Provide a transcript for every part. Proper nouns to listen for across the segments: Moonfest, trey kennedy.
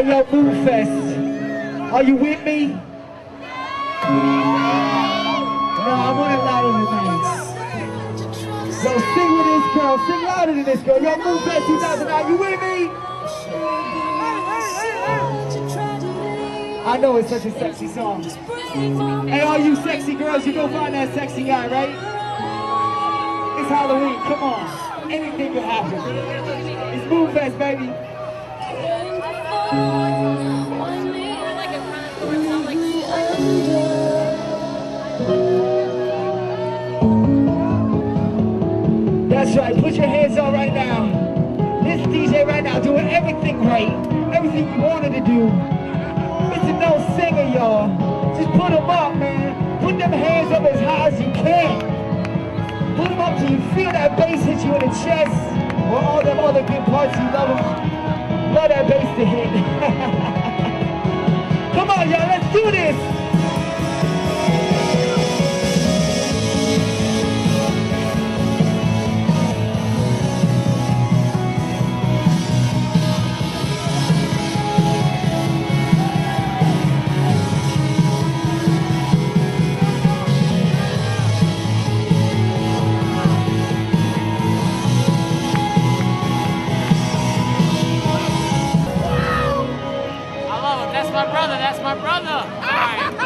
I love Moonfest. Are you with me? No, I want it louder than that. So sing with this girl, sing louder than this girl. Yo, Moonfest 2009, you with me? I know it's such a sexy song. Hey, all you sexy girls, you go find that sexy guy, right? It's Halloween, come on. Anything can happen. It's Moonfest, baby. That's right, put your hands on right now. This DJ right now doing everything right, everything you wanted to do. It's an old singer, y'all. Just put them up, man. Put them hands up as high as you can. Put them up till you feel that bass hit you in the chest, or all them other good parts you love them. Love that bass to hit. Come on, y'all, let's do this. That's my brother, that's my brother! All right.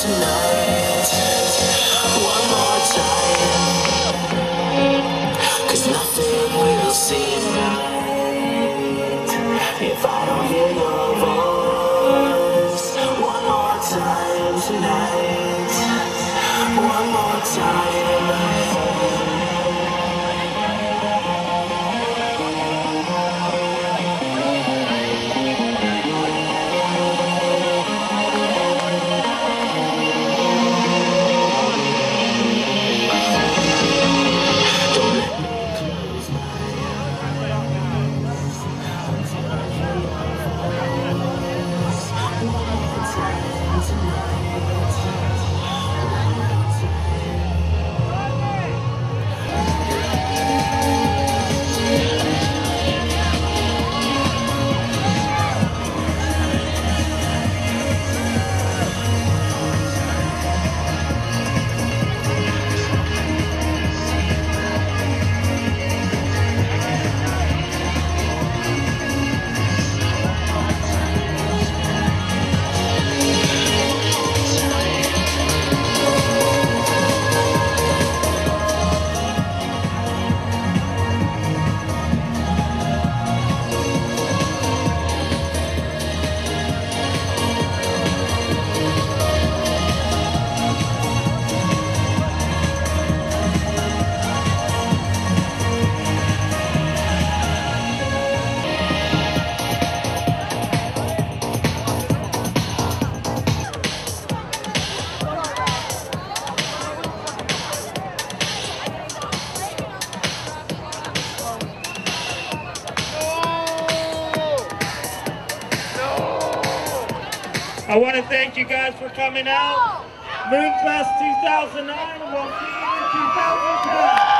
tonight, one more time, 'cause nothing will seem right if I don't hear your voice. One more time tonight, one more I want to thank you guys for coming out. Moonfest 2009 will see you in 2010.